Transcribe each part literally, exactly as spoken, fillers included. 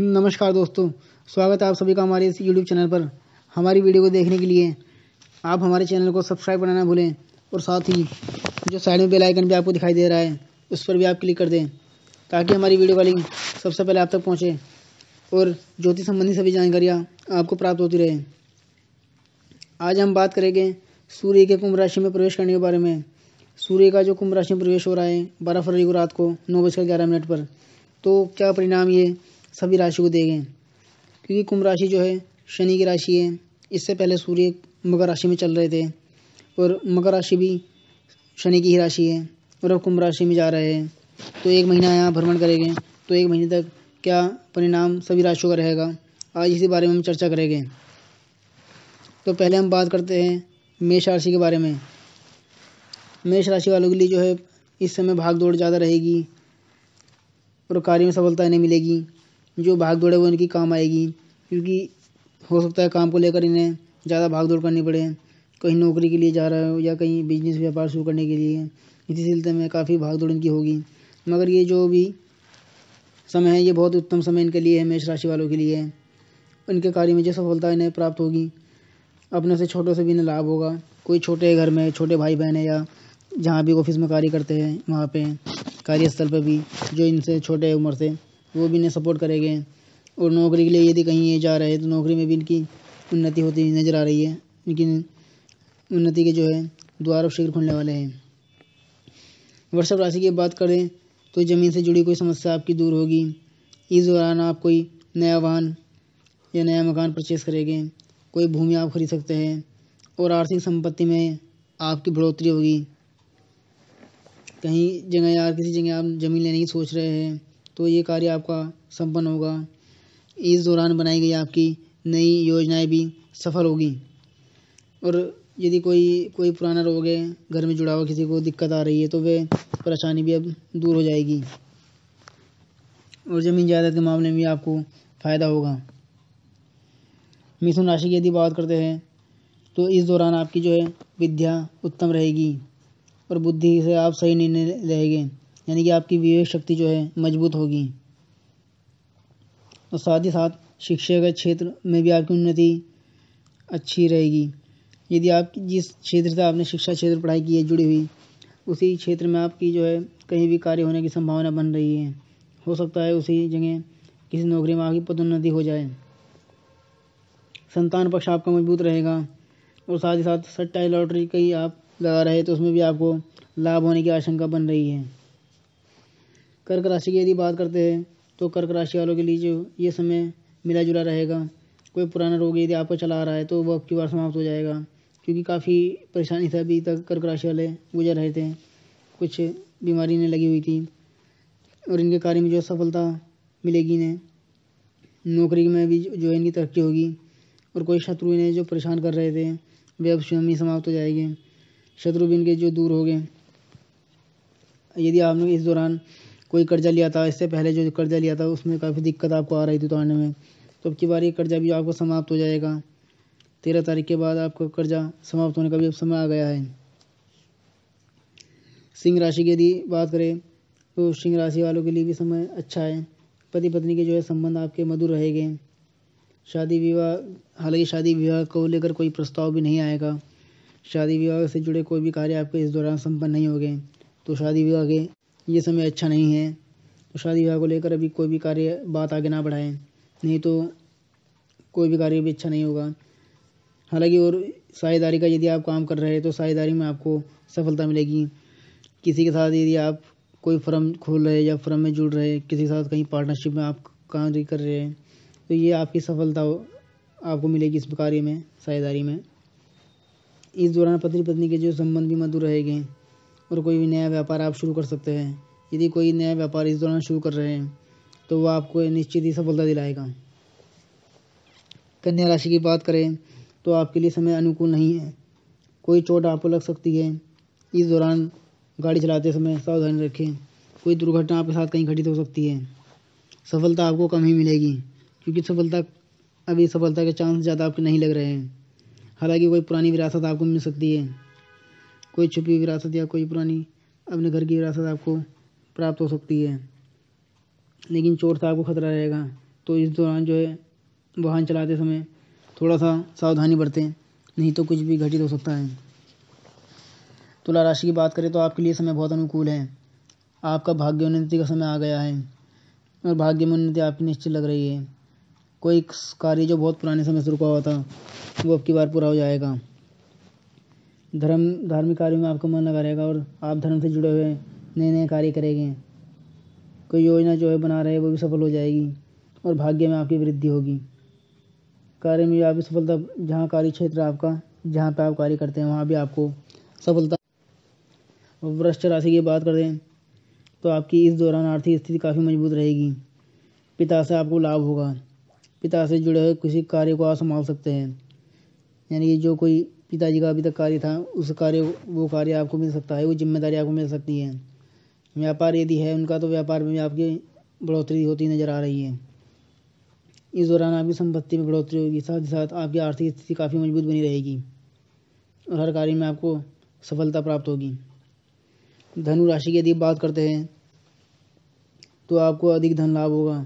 नमस्कार दोस्तों, स्वागत है आप सभी का हमारे इस यूट्यूब चैनल पर। हमारी वीडियो को देखने के लिए आप हमारे चैनल को सब्सक्राइब करना ना भूलें और साथ ही जो साइड में बेल आइकन भी आपको दिखाई दे रहा है उस पर भी आप क्लिक कर दें ताकि हमारी वीडियो का लिंक सबसे पहले आप तक पहुँचे और ज्योतिष संबंधी सभी जानकारियाँ आपको प्राप्त होती रहे। आज हम बात करेंगे सूर्य के कुंभ राशि में प्रवेश करने के बारे में। सूर्य का जो कुंभ राशि में प्रवेश हो रहा है बारह फरवरी को रात को नौ बजकर ग्यारह मिनट पर, तो क्या परिणाम ये सभी राशि को देंगे, क्योंकि कुंभ राशि जो है शनि की राशि है। इससे पहले सूर्य मकर राशि में चल रहे थे और मकर राशि भी शनि की ही राशि है और अब कुंभ राशि में जा रहे हैं, तो एक महीना यहाँ भ्रमण करेंगे। तो एक महीने तक क्या परिणाम सभी राशियों का रहेगा, आज इसी बारे में हम चर्चा करेंगे। तो पहले हम बात करते हैं मेष राशि के बारे में। मेष राशि वालों के लिए जो है इस समय भाग दौड़ ज़्यादा रहेगी और कार्य में सफलता नहीं मिलेगी। जो भाग दौड़ है वो इनकी काम आएगी, क्योंकि हो सकता है काम को लेकर इन्हें ज़्यादा भाग दौड़ करनी पड़े। कहीं नौकरी के लिए जा रहे हो या कहीं बिजनेस व्यापार शुरू करने के लिए, इसी सिलसिले में काफ़ी भाग दौड़ इनकी होगी। मगर ये जो भी समय है ये बहुत उत्तम समय इनके लिए है, मेष राशि वालों के लिए। इनके कार्य में जो सफलता इन्हें प्राप्त होगी, अपने से छोटों से भी इन्हें लाभ होगा। कोई छोटे घर में, छोटे भाई बहन है या जहाँ भी ऑफिस में कार्य करते हैं वहाँ पे कार्यस्थल पर भी जो इनसे छोटे उम्र से वो भी इन्हें सपोर्ट करेंगे। और नौकरी के लिए यदि कहीं ये जा रहे हैं तो नौकरी में भी इनकी उन्नति होती नज़र आ रही है। इनकी उन्नति के जो है द्वार अब शीघ्र खुलने वाले हैं। वृषभ राशि की बात करें तो ज़मीन से जुड़ी कोई समस्या आपकी दूर होगी। इस दौरान आप कोई नया वाहन या नया मकान परचेज करेंगे, कोई भूमि आप खरीद सकते हैं और आर्थिक संपत्ति में आपकी बढ़ोतरी होगी। कहीं जगह या किसी जगह आप ज़मीन लेने की सोच रहे हैं तो ये कार्य आपका संपन्न होगा। इस दौरान बनाई गई आपकी नई योजनाएं भी सफल होगी। और यदि कोई कोई पुराना रोग है, घर में जुड़ा हुआ किसी को दिक्कत आ रही है, तो वे परेशानी भी अब दूर हो जाएगी और ज़मीन जायदाद के मामले में भी आपको फ़ायदा होगा। मिथुन राशि की यदि बात करते हैं तो इस दौरान आपकी जो है विद्या उत्तम रहेगी और बुद्धि से आप सही निर्णय लेंगे, यानी कि आपकी विवेक शक्ति जो है मजबूत होगी। और साथ ही साथ शिक्षा के क्षेत्र में भी आपकी उन्नति अच्छी रहेगी। यदि आप जिस क्षेत्र से आपने शिक्षा क्षेत्र पढ़ाई की है जुड़ी हुई, उसी क्षेत्र में आपकी जो है कहीं भी कार्य होने की संभावना बन रही है। हो सकता है उसी जगह किसी नौकरी में आपकी पदोन्नति हो जाए। संतान पक्ष आपका मजबूत रहेगा और साथ ही साथ सट्टा लॉटरी कहीं आप लगा रहे तो उसमें भी आपको लाभ होने की आशंका बन रही है। कर्क राशि की यदि बात करते हैं तो कर्क राशि वालों के लिए जो ये समय मिला जुला रहेगा। कोई पुराना रोग यदि आपको चला आ रहा है तो वह अब की बार समाप्त हो जाएगा, क्योंकि काफ़ी परेशानी से अभी तक कर्क राशि वाले गुजर रहे थे। कुछ बीमारी ने लगी हुई थी और इनके कार्य में जो सफलता मिलेगी इन्हें। नौकरी में भी जो है इनकी तरक्की होगी और कोई शत्रु इन्हें जो परेशान कर रहे थे वे अब स्वयं ही समाप्त हो जाएंगे। शत्रु भी इनके जो दूर हो गए। यदि आपने इस दौरान कोई कर्जा लिया था, इससे पहले जो कर्जा लिया था उसमें काफ़ी दिक्कत आपको आ रही थी उतारने में, तो अब की बार ये कर्जा भी आपको समाप्त हो जाएगा। तेरह तारीख के बाद आपका कर्जा समाप्त होने का भी अब समय आ गया है। सिंह राशि की यदि बात करें तो सिंह राशि वालों के लिए भी समय अच्छा है। पति पत्नी के जो है संबंध आपके मधुर रहेंगे। शादी विवाह, हालांकि शादी विवाह को लेकर कोई प्रस्ताव भी नहीं आएगा। शादी विवाह से जुड़े कोई भी कार्य आपके इस दौरान संपन्न नहीं हो गए, तो शादी विवाह के ये समय अच्छा नहीं है। तो शादी विवाह को लेकर अभी कोई भी कार्य बात आगे ना बढ़ाएं, नहीं तो कोई भी कार्य भी अच्छा नहीं होगा। हालांकि और साझेदारी का यदि आप काम कर रहे हैं तो साझेदारी में आपको सफलता मिलेगी। किसी के साथ यदि आप कोई फर्म खोल रहे हैं या फर्म में जुड़ रहे हैं, किसी के साथ कहीं पार्टनरशिप में आप कार्य कर रहे हैं, तो ये आपकी सफलता आपको मिलेगी इस कार्य में, साझेदारी में। इस दौरान पति पत्नी के जो संबंध भी मधुर रहेंगे और कोई भी नया व्यापार आप शुरू कर सकते हैं। यदि कोई नया व्यापार इस दौरान शुरू कर रहे हैं तो वह आपको निश्चित ही सफलता दिलाएगा। कन्या राशि की बात करें तो आपके लिए समय अनुकूल नहीं है। कोई चोट आपको लग सकती है। इस दौरान गाड़ी चलाते समय सावधानी रखें। कोई दुर्घटना आपके साथ कहीं घटित हो सकती है। सफलता आपको कम ही मिलेगी, क्योंकि सफलता अभी सफलता के चांस ज़्यादा आपके नहीं लग रहे हैं। हालांकि कोई पुरानी विरासत आपको मिल सकती है। कोई छुपी विरासत या कोई पुरानी अपने घर की विरासत आपको प्राप्त हो सकती है, लेकिन चोट से आपको खतरा रहेगा। तो इस दौरान जो है वाहन चलाते समय थोड़ा सा सावधानी बरतें, नहीं तो कुछ भी घटित हो सकता है। तुला राशि की बात करें तो आपके लिए समय बहुत अनुकूल है। आपका भाग्योन्नति का समय आ गया है और भाग्य में उन्नति आपकी निश्चित लग रही है। कोई कार्य जो बहुत पुराने समय से रुका हुआ था वो अब की बार पूरा हो जाएगा। धर्म धार्मिक कार्यों में आपका मन लगा रहेगा और आप धर्म से जुड़े हुए नए नए कार्य करेंगे। कोई योजना जो है बना रहे वो भी सफल हो जाएगी और भाग्य में आपकी वृद्धि होगी। कार्य में आपकी सफलता, जहाँ कार्य क्षेत्र आपका, जहाँ पर आप कार्य करते हैं वहाँ भी आपको सफलता। वृश्चिक राशि की बात करें तो आपकी इस दौरान आर्थिक स्थिति काफ़ी मजबूत रहेगी। पिता से आपको लाभ होगा। पिता से जुड़े हुए किसी कार्य को आप संभाल सकते हैं, यानी कि जो कोई पिताजी का अभी तक कार्य था उस कार्य वो कार्य आपको मिल सकता है, वो जिम्मेदारी आपको मिल सकती है। व्यापार यदि है उनका तो व्यापार में आपकी बढ़ोतरी होती नज़र आ रही है। इस दौरान आपकी संपत्ति में बढ़ोतरी होगी, साथ ही साथ आपकी आर्थिक स्थिति काफ़ी मजबूत बनी रहेगी और हर कार्य में आपको सफलता प्राप्त होगी। धनु राशि की यदि बात करते हैं तो आपको अधिक धन लाभ होगा,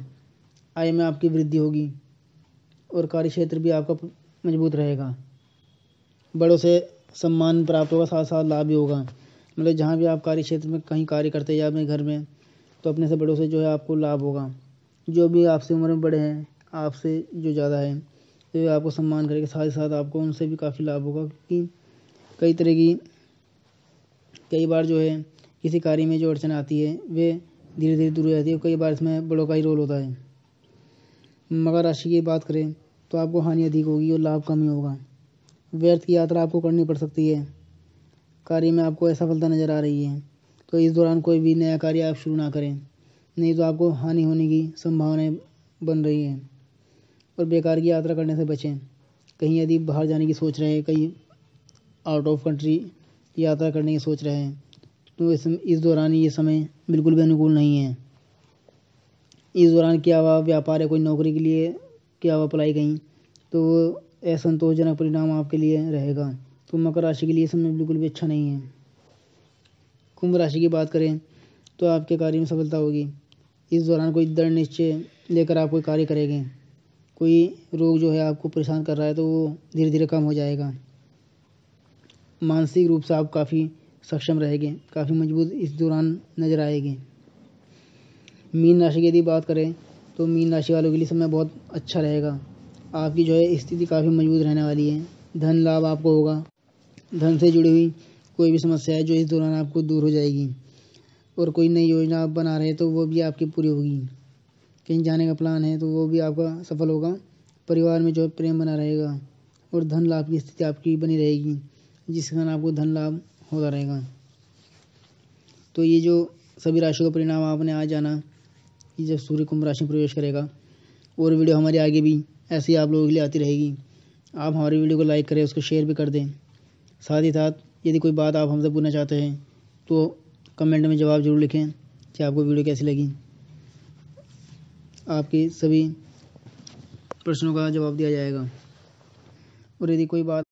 आय में आपकी वृद्धि होगी और कार्य क्षेत्र भी आपका मजबूत रहेगा। बड़ों से सम्मान प्राप्त होगा, साथ साथ लाभ भी होगा। मतलब जहाँ भी आप कार्य क्षेत्र में कहीं कार्य करते हैं या अपने घर में, तो अपने से बड़ों से जो है आपको लाभ होगा। जो भी आपसे उम्र में बड़े हैं, आपसे जो ज़्यादा है, तो वे आपको सम्मान करेंगे, साथ ही साथ आपको उनसे भी काफ़ी लाभ होगा। क्योंकि कई तरह की कई बार जो है किसी कार्य में जो अड़चन आती है वे धीरे धीरे दूर हो जाती है और कई बार इसमें बड़ों का ही रोल होता है। मकर राशि की बात करें तो आपको हानि अधिक होगी और लाभ कम ही होगा। व्यर्थ की यात्रा आपको करनी पड़ सकती है। कार्य में आपको असफलता नज़र आ रही है, तो इस दौरान कोई भी नया कार्य आप शुरू ना करें, नहीं तो आपको हानि होने की संभावनाएं बन रही है। और बेकार की यात्रा करने से बचें। कहीं यदि बाहर जाने की सोच रहे हैं, कहीं आउट ऑफ कंट्री यात्रा करने की सोच रहे हैं, तो इस इस दौरान ये समय बिल्कुल भी अनुकूल नहीं है। इस दौरान क्या हुआ व्यापार या कोई नौकरी के लिए क्या हुआ अप्लाई कहीं, तो वो असंतोषजनक परिणाम आपके लिए रहेगा। तो मकर राशि के लिए समय बिल्कुल भी अच्छा नहीं है। कुंभ राशि की बात करें तो आपके कार्य में सफलता होगी। इस दौरान कोई दृढ़ निश्चय लेकर आप कोई कार्य करेंगे। कोई रोग जो है आपको परेशान कर रहा है तो वो धीरे धीरे कम हो जाएगा। मानसिक रूप से आप काफ़ी सक्षम रहेंगे, काफ़ी मजबूत इस दौरान नजर आएंगे। मीन राशि की यदि बात करें तो मीन राशि वालों के लिए समय बहुत अच्छा रहेगा। आपकी जो है स्थिति काफ़ी मजबूत रहने वाली है। धन लाभ आपको होगा। धन से जुड़ी हुई कोई भी समस्या है जो इस दौरान आपको दूर हो जाएगी और कोई नई योजना आप बना रहे हैं तो वो भी आपकी पूरी होगी। कहीं जाने का प्लान है तो वो भी आपका सफल होगा। परिवार में जो है प्रेम बना रहेगा और धन लाभ की स्थिति आपकी बनी रहेगी, जिस कारण आपको धन लाभ होता रहेगा। तो ये जो सभी राशियों का परिणाम आपने आज जाना कि जब सूर्य कुंभ राशि में प्रवेश करेगा। और वीडियो हमारी आगे भी ऐसी आप लोगों के लिए आती रहेगी। आप हमारी वीडियो को लाइक करें, उसको शेयर भी कर दें। साथ ही साथ यदि कोई बात आप हमसे पूछना चाहते हैं तो कमेंट में जवाब जरूर लिखें कि आपको वीडियो कैसी लगी। आपके सभी प्रश्नों का जवाब दिया जाएगा। और यदि कोई बात